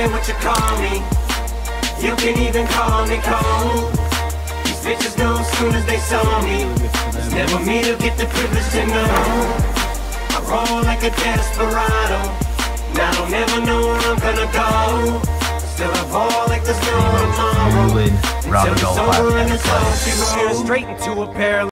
say what you call me. You can even call me cold. These bitches know as soon as they saw me. It's never me to get the privilege to know. I roll like a desperado. Now I don't ever know where I'm gonna go. Still I ball like there's no tomorrow. Until it's over and it's all. She was straight into a parallel.